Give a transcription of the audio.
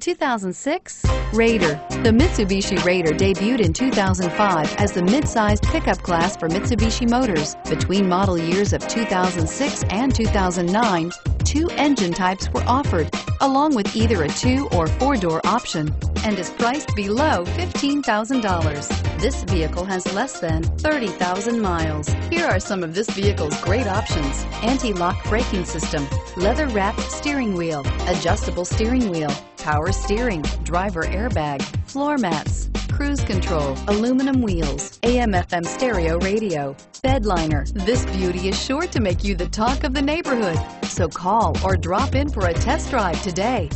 2006 Raider. The Mitsubishi Raider debuted in 2005 as the mid-sized pickup class for Mitsubishi Motors. Between model years of 2006 and 2009, two engine types were offered, along with either a 2- or 4-door option, and is priced below $15,000. This vehicle has less than 30,000 miles. Here are some of this vehicle's great options: anti-lock braking system, leather-wrapped steering wheel, adjustable steering wheel, power steering, driver airbag, floor mats, cruise control, aluminum wheels, AM/FM stereo radio, bed liner. This beauty is sure to make you the talk of the neighborhood. So call or drop in for a test drive today.